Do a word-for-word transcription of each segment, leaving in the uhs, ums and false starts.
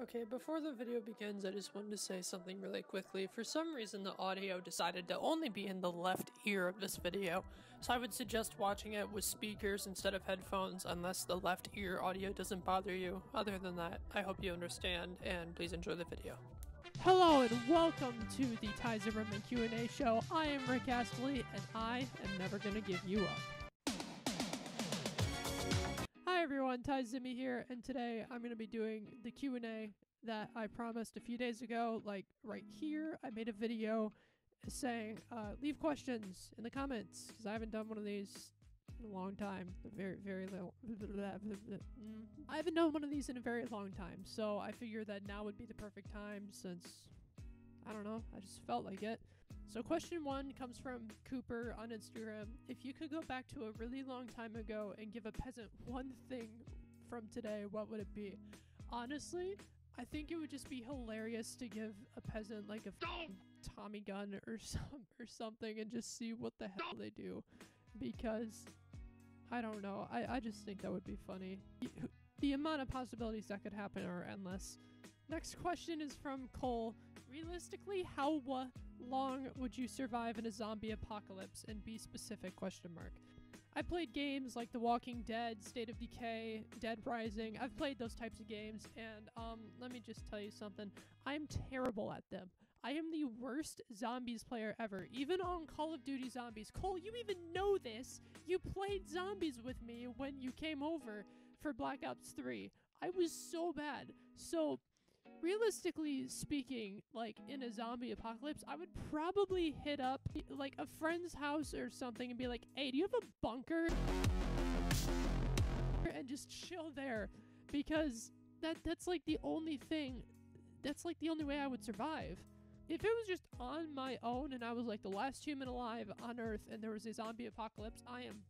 Okay, before the video begins, I just wanted to say something really quickly. For some reason, the audio decided to only be in the left ear of this video, so I would suggest watching it with speakers instead of headphones unless the left ear audio doesn't bother you. Other than that, I hope you understand, and please enjoy the video. Hello and welcome to the Ty Zimmerman Q and A show. I am Rick Astley, and I am never gonna give you up. Hi everyone, Ty Zimmy here, and today I'm going to be doing the Q and A that I promised a few days ago, like right here. I made a video saying, uh, leave questions in the comments, because I haven't done one of these in a long time. Very, very little. I haven't done one of these in a very long time, so I figured that now would be the perfect time since, I don't know, I just felt like it. So question one comes from Cooper on Instagram. If you could go back to a really long time ago and give a peasant one thing from today, what would it be? Honestly, I think it would just be hilarious to give a peasant like a f***ing Tommy gun or some or something and just see what the hell they do, because I don't know. I, I just think that would be funny. The amount of possibilities that could happen are endless. Next question is from Cole. Realistically, how uh, long would you survive in a zombie apocalypse? And be specific, question mark. I played games like The Walking Dead, State of Decay, Dead Rising. I've played those types of games, and um, let me just tell you something. I'm terrible at them. I am the worst zombies player ever, even on Call of Duty Zombies. Cole, you even know this. You played zombies with me when you came over for Black Ops three. I was so bad. So realistically speaking, like in a zombie apocalypse, I would probably hit up like a friend's house or something and be like, hey, do you have a bunker? And just chill there, because that that's like the only thing, that's like the only way I would survive. If it was just on my own and I was like the last human alive on Earth and there was a zombie apocalypse, I am.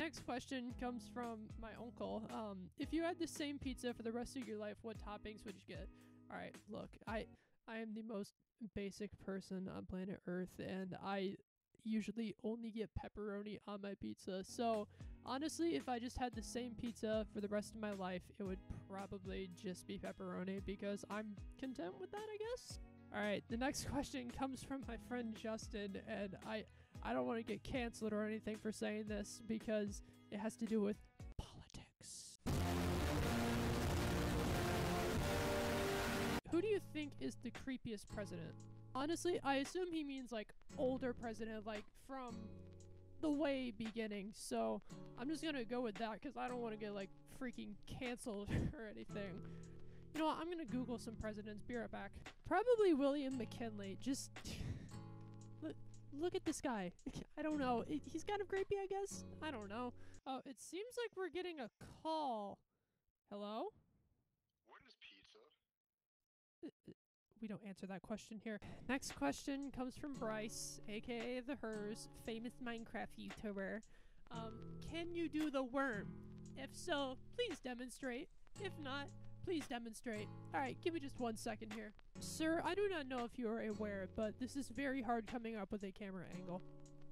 Next question comes from my uncle. Um, if you had the same pizza for the rest of your life, what toppings would you get? All right, look, I I am the most basic person on planet Earth, and I usually only get pepperoni on my pizza. So honestly, if I just had the same pizza for the rest of my life, it would probably just be pepperoni, because I'm content with that, I guess. All right, the next question comes from my friend Justin, and I I don't want to get canceled or anything for saying this because it has to do with politics. Who do you think is the creepiest president? Honestly, I assume he means like older president, like from the way beginning. So I'm just going to go with that because I don't want to get like freaking canceled or anything. You know what, I'm going to Google some presidents, be right back. Probably William McKinley, just look, look at this guy. I don't know, he's kind of creepy, I guess? I don't know. Oh, it seems like we're getting a call. Hello? What is pizza? We don't answer that question here. Next question comes from Bryce, aka The Hers, famous Minecraft YouTuber. Um, can you do the worm? If so, please demonstrate. If not, please demonstrate. All right, give me just one second here. Sir, I do not know if you are aware, but this is very hard coming up with a camera angle.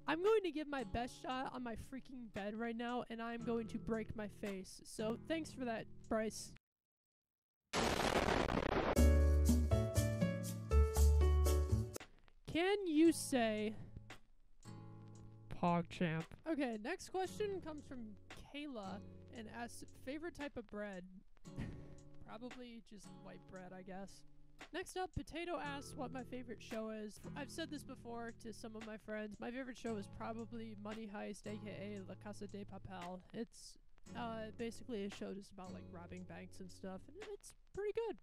I'm going to give my best shot on my freaking bed right now, and I'm going to break my face. So thanks for that, Bryce. Can you say PogChamp? Okay, next question comes from Kayla and asks, favorite type of bread? Probably just white bread, I guess. Next up, Potato asks what my favorite show is. I've said this before to some of my friends. My favorite show is probably Money Heist, aka La Casa de Papel. It's uh, basically a show just about like robbing banks and stuff, and it's pretty good.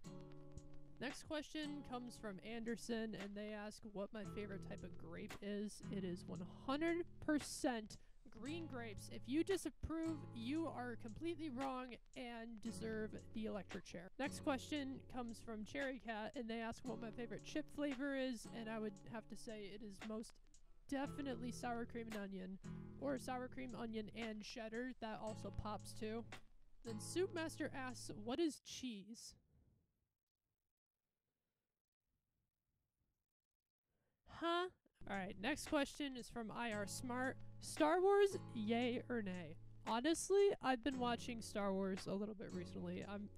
Next question comes from Anderson, and they ask what my favorite type of grape is. It is one hundred percent green grapes. If you disapprove, you are completely wrong and deserve the electric chair. Next question comes from Cherry Cat, and they ask what my favorite chip flavor is, and I would have to say it is most definitely sour cream and onion, or sour cream, onion, and cheddar. That also pops too. Then Soup Master asks, what is cheese? Huh? All right, next question is from I R Smart. Star Wars, yay or nay? Honestly, I've been watching Star Wars a little bit recently. I'm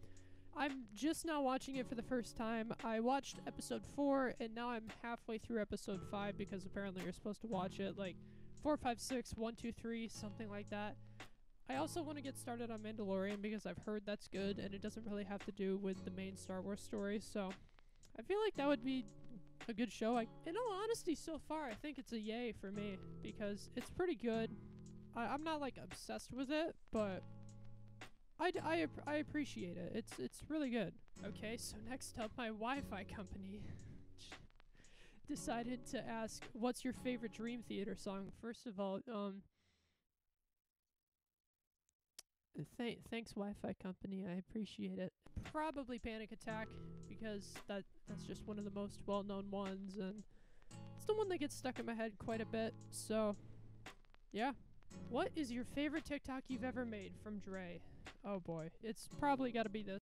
I'm just now watching it for the first time. I watched episode four, and now I'm halfway through episode five because apparently you're supposed to watch it like four, five, six, one, two, three, something like that. I also want to get started on Mandalorian because I've heard that's good, and it doesn't really have to do with the main Star Wars story, so I feel like that would be a good show. I, in all honesty, so far, I think it's a yay for me because it's pretty good. I, I'm not, like, obsessed with it, but I, d I, ap I appreciate it. It's, it's really good. Okay, so next up, my Wi-Fi company decided to ask, what's your favorite Dream Theater song? First of all, um... Th thanks, Wi-Fi company. I appreciate it. Probably Panic Attack, because that that's just one of the most well-known ones, and it's the one that gets stuck in my head quite a bit, so yeah. What is your favorite TikTok you've ever made? From Dre. Oh boy, it's probably gotta be this.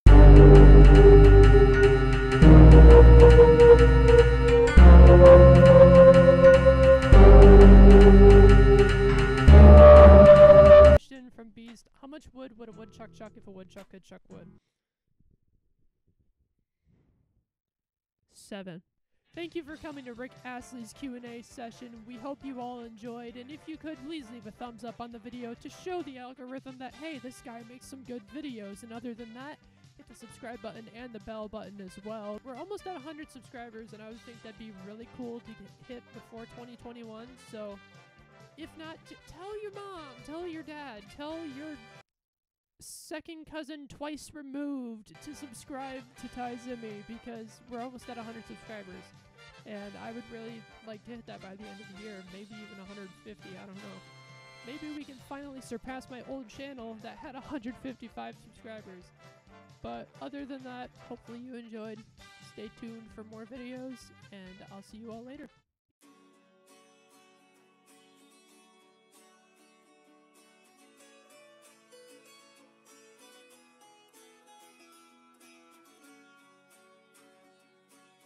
Question from Beast. How much wood would a woodchuck chuck if a woodchuck could chuck wood? Seven. Thank you for coming to Rick Astley's Q and A session. We hope you all enjoyed, and if you could, please leave a thumbs up on the video to show the algorithm that, hey, this guy makes some good videos, and other than that, hit the subscribe button and the bell button as well. We're almost at one hundred subscribers, and I would think that'd be really cool to get hit before twenty twenty-one, so if not, tell your mom, tell your dad, tell your second cousin twice removed to subscribe to Ty Zimmy, because we're almost at one hundred subscribers, and I would really like to hit that by the end of the year, maybe even one hundred fifty, I don't know. Maybe we can finally surpass my old channel that had one hundred fifty-five subscribers. But other than that, hopefully you enjoyed. Stay tuned for more videos, and I'll see you all later.